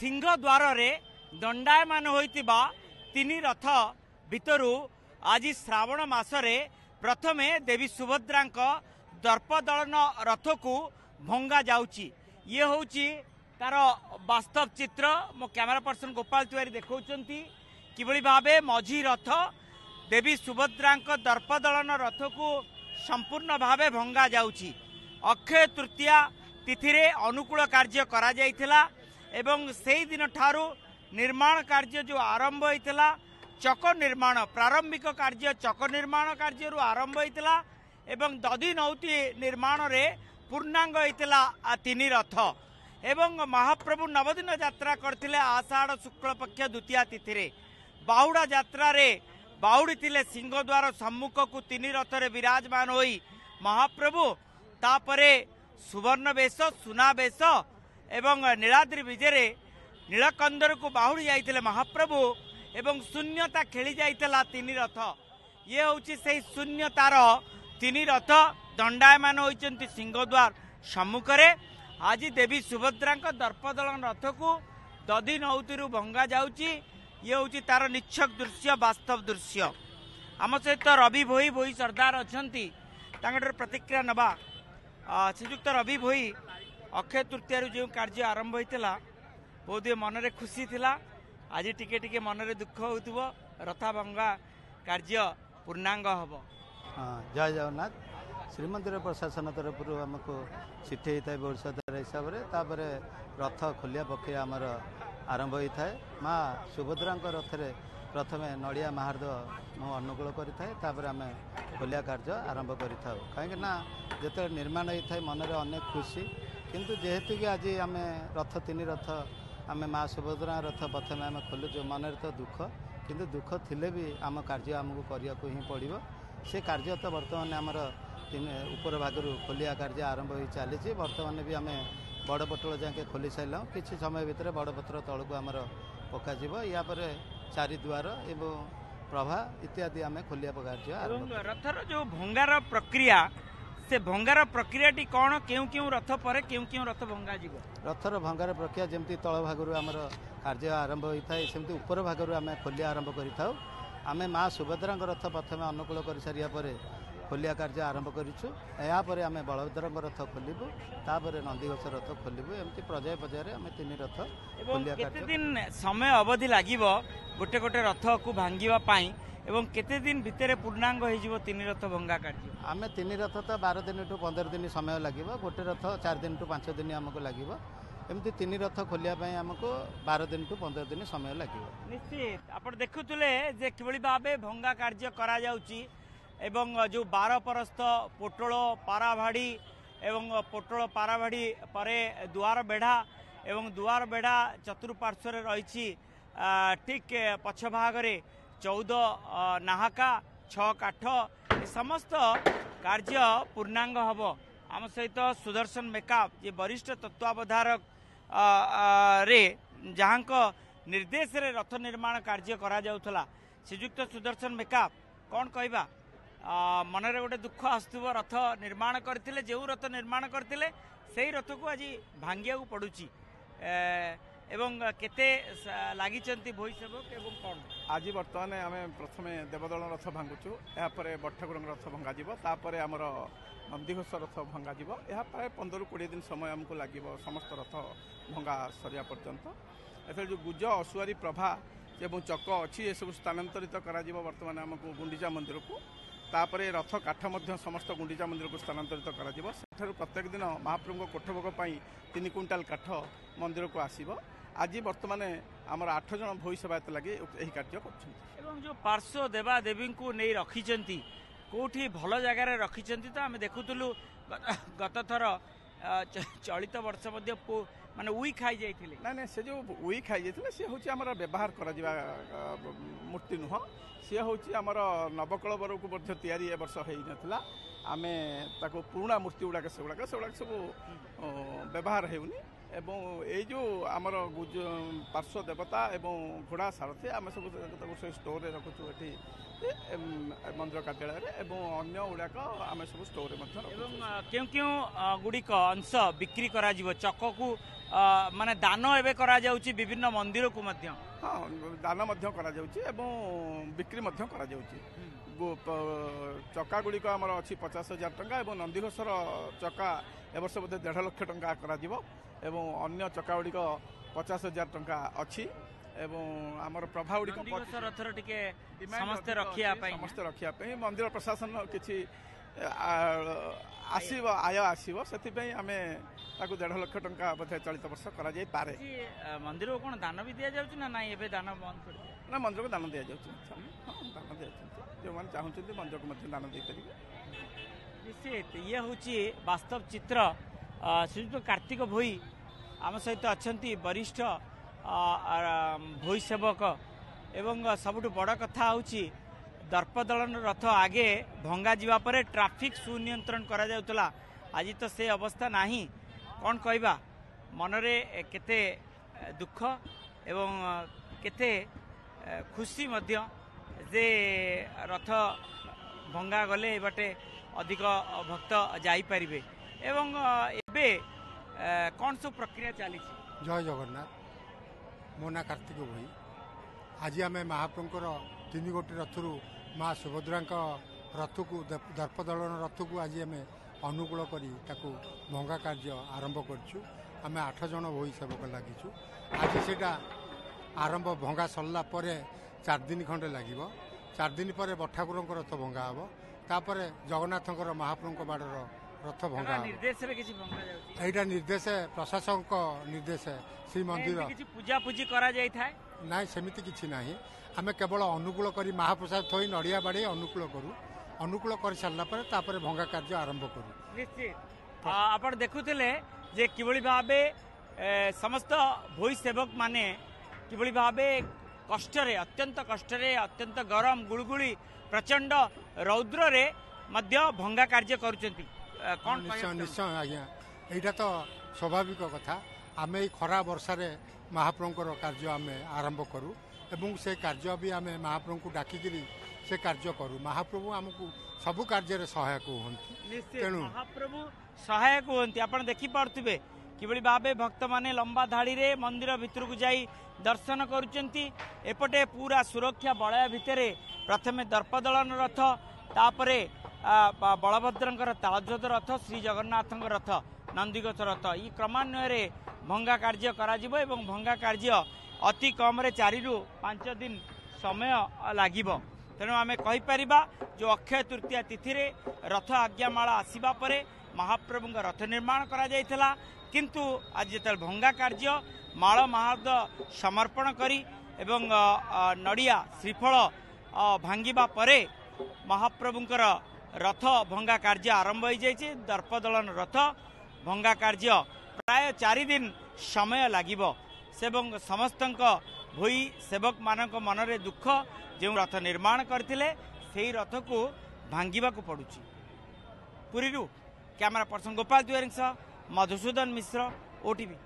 सिंहद्वार दंडायमान होइतिबा तीन रथ भितरु आज श्रावण मासरे प्रथमे देवी सुभद्रांक दर्पदलन रथ को भंगा जाउची। ये होउची तार वास्तव चित्र। मो कैमरा पर्सन गोपाल तिवारी देखौचंती किबळी भाबे मझी रथ देवी सुभद्रांक दर्पदलन रथ को संपूर्ण भावे भंगा जाउची। अक्षय तृतीया तिथि रे अनुकूल कार्य करा जाइथिला एवं सेई दिन ठारू निर्माण कार्य जो आरंभ होता चक निर्माण प्रारंभिक कार्य चक निर्माण कार्य आरंभ होता एवं दधी नौती निर्माण रे पूर्णांग होता तीन रथ एवं महाप्रभु नवदिन यात्रा करथिले आषाढ़ शुक्ल पक्ष द्वितीय तिथि रे। बाहुड़ा यात्रा रे बाहुड़ी थिले सिंहद्वार सम्मुख को तीन रथ रे विराजमान होई महाप्रभु तापरे सुवर्ण बेश सुना बेश एवं नीलाद्रि विजय रे नीलकंदर को बाहुड़ी जाइतिले महाप्रभु एवं शून्यता खेली जाइतिला तीन रथ। ये होची सेई शून्यतार तीन रथ दंडायमान होइचंती सिंहद्वार सम्मुखरे। आज देवी सुभद्रांक दर्पदलन रथ को दधी नौतीरु भंगा जाउची। ये होची तार निच्छक दृश्य वास्तव दृश्य। आम सहित रवि भोई भोई सरदार अछंती तांगडर प्रतिक्रिया नबा। श्रीयुक्त रवि भोई अक्षय तृतीय जो कार्य आरंभ होता बहुत मन में खुशी थिला, आज टिके मन में दुख हो रथा भंगा कार्य पूर्णांग हम। जय जगन्नाथ। श्रीमंदिर प्रशासन तरफ आमको चिठी होता है भविष्य हिसाब से तापर रथ खोलिया प्रक्रिया आमर आरंभ होता है। माँ सुभद्रा रथरे प्रथम नड़िया महार्द मु अनुकूल करें आम खोलिया कार्य आरंभ करें कहीं जो निर्माण होता है मन में अनेक खुशी किंतु जेहेतु कि आज आम रथ तीन रथ आम माँ सुभद्रा रथ प्रथम आम खोलू जो मन तो दुख किंतु दुख थिले भी आम कार्य आमको करने को ही पड़ो। से कार्य तो बर्तमान आमर ऊपर भागर खोलिया कार्य आरंभ हो चली बर्तमान भी आम बड़ पटल जाके खोली सारूँ कि समय भितर बड़ पत्र तल को आमर पकड़ या चारिद्वार एवं प्रभा इत्यादि आम खोलिया कार्य रथर जो भंगार प्रक्रिया से भंगार प्रक्रिया कौन क्यों रथ पर क्यों रथ भंगा जीव रथर भंगार प्रक्रिया जमी तल भागर आमर कार्य आरंभ होता है सेमती ऊपर भागर आम खोलिया आरंभ करें आम माँ सुभद्रा रथ प्रथम अनुकूल कर सारापर खोलिया कार्य आरंभ करूँ यापर आम बलभद्र रथ खोलू तापर नंदीघोष रथ खोलू एमती पर्याय पर्याय आम तीन रथ खोलिया कार्य दिन समय अवधि लगे गोटे गोटे रथ को भांगापी एवं केते दिन भितर पूर्णांग हो तीन रथ भंगा कार्य आम तीन रथ तो 12 दिन टू 15 दिन समय लगे गोटे रथ 4 दिन टू 5 दिन आमको लगे एमती तीन रथ खोलिया आमको 12 दिन टू 15 दिन समय लगे। निश्चित आप देखुले जे कि भाव भंगा कार्य करा जाउची एवं जो बारपरस्थ पोटल पाराभाड़ी एवं पोटल पाराभाड़ी परे दुआर बेढ़ा एवं दुआर बेढ़ा चतुर्पार्श्वर रही ठीक पछ भागरे 14 नाहका 6 काठ समस्त कार्य पूर्णांग हम। आम सहित सुदर्शन मेकअप जे वरिष्ठ तत्वावधारक रे जहाँ निर्देश रे रथ निर्माण कार्य करा जाउथला श्रीजुक्त सुदर्शन मेकअप कौन कहवा मन रे गोटे दुख आसुव रथ निर्माण करथिले जेउ रथ निर्माण करथिले सेही रथ को आज भांगिया को पड़ुची एवं केते लगिचंती भोई सेवक एवं कौन आज बर्तमान आम प्रथम देवदल रथ भांगुचु यापर बठठाकुर रथ भंगा जीव तापर आमर नंदीघोष रथ भंगा जीव यह प्राय 15-20 दिन समय आमको लगे समस्त रथ भंगा सरिया पर्यंत एथर जो गुज असुआरी प्रभा एवं चक अच्छी ये सब स्थानांतरित कर बर्तमान आमको गुंडीचा मंदिर को तापर रथ काठ समस्त गुंडीचा मंदिर को स्थानांतरित कर प्रत्येक दिन महाप्रभु कोठभोग 3 क्विंटाल काठ मंदिर को आसब। आज बर्तमान आमर 8 जन भोई सेवायत लगे यही कार्य कर जो पार्श्व देवादेवी को नहीं रखी कौटी भल जगार रखी तो आम देखुलू गत थर चलित वर्ष मानने उई खाई जाइए ना ना से जो उई खाई जाइए सी हूँ आमर व्यवहार कर मूर्ति नुह सी हूँ आमर नवकलबर को तैयारी ए वर्ष होता आम पुराणा मूर्ति गुड़ाक से सब व्यवहार होनी ए जो आमर गुज पार्श्व देवता एवं घोड़ा सारथी आम सब स्टोर में रखुचु ये मंदिर कार्यालय अन्न गुड़ाक आम सब स्टोर क्यों क्यों गुड़िक अंश बिक्री करा चक को माने दान एवं करा जाउची विभिन्न मंदिर को हाँ दान करा जाउची एवं बिक्री करा जाउची चका गुड़िक आमर अच्छी 50,000 टंका और नंदीघोषर चका ए वर्ष बोधे 1.5 लाख टंका करा एवं अन्य चका गुड़िक 50,000 टंका अच्छी आमर प्रभाव समस्ते रखा मंदिर प्रशासन किसी आसव आय आसव से आम 1.5 लाख टंका बोधे चलित वर्ष करा पारे मंदिर को कौन दान भी दि जाऊँ ना ये दान बंद कर ना मंदिर को दान दि दान दि जो मैंने चाहते मंदिर को दान दे पारे निश्चित ये हूँ वास्तव चित्र श्रीयुक्त कार्तिक भोई आम सहित अच्छा वरिष्ठ भोई सेवक एवं सबुठ बड़ कथा हूँ दर्पदलन रथ आगे भंगा जावापर ट्राफिक सुनियंत्रण करा जाउतला आज तो से अवस्था नहीं कौन कहवा मनरे केते दुख एवं केते खुशी मध्य जे रथ भंगा गले बाटे अधिक भक्त जाइपारे एवं एबे कौन सब प्रक्रिया चली। जय जगन्नाथ, मो ना कार्तिक भोई। आज आम महाप्रभुर 3 गोटी रथरू माँ सुभद्रा रथ को दर्पदलन रथ को आज आम अनुकूल करी ताकू भंगा कार्य आरंभ करें 8 जन भोई सेवक लगिचु। आज से आरंभ भंगा सरला 4 दिन खंडे लगे 4 दिन पर बठाकुर रथ भंगा हे तापर जगन्नाथ महाप्रभु बाड़र रथ भंगा यहाँ निर्देश प्रशासक निर्देश श्री मंदिर पूजा पूजी करा जाय था ना सेमती किसी ना आम केवल अनुकूल कर महाप्रसाद थोड़ी नड़िया बाड़े अनुकूल करूँ अनुकूल कर सारापर भंगा कार्य आरंभ करूँ। निश्चित आप देखुले जे कि भाव समस्त भोई सेवक माने कि भाव कष्टरे अत्यंत गरम गुलगुली प्रचंड रौद्र रे भंगा कार्य करुचंती निश्चय आज्ञा यहाँ तो स्वाभाविक कथा। आम ये खरा बर्षार महाप्रभुर कार्य आम आरंभ करूँ एवं से कार्य भी आम महाप्रभु को डाकिक से कार्य करूँ। महाप्रभु आमको सबू कार्य सहायक हमें तेणु महाप्रभु सहायक हमें आप देखिपे कि भाव भक्त मैंने लंबा धाड़ी रे मंदिर भितर को जाई दर्शन करुँचे पूरा सुरक्षा बलय भितर प्रथमे दर्पदलन रथ तापर बलभद्र तालध्वज रथ श्री जगन्नाथ रथ नंदीघोष रथ ये क्रमान्वय भंगा कार्य करा जिवो एवं भंगा कार्य अति कम 4 ରୁ 5 दिन समय लागिवो। तेणु आमे कहि परिबा जो अक्षय तृतीया तिथि रे रथ आज्ञामाला आसीबा परे महाप्रभुंग रथ निर्माण करा जायथला किंतु आज जेतल भंगा कार्य माळ महाद समर्पण करी एवं नडिया श्रीफल भांगीबा परे महाप्रभुंकर रथ भंगा कार्य आरंभ हो जाए। दर्पदलन रथ भंगा कार्य प्राय 4 दिन समय लागिबो। समस्त भोई सेवक मानक मनरे दुख जो रथ निर्माण करथिले सेही रथ को भांगीबा को पड़ुची। पुरी रू कैमरा पर्सन गोपाल तिवारी सह मधुसूदन मिश्रा, OTV।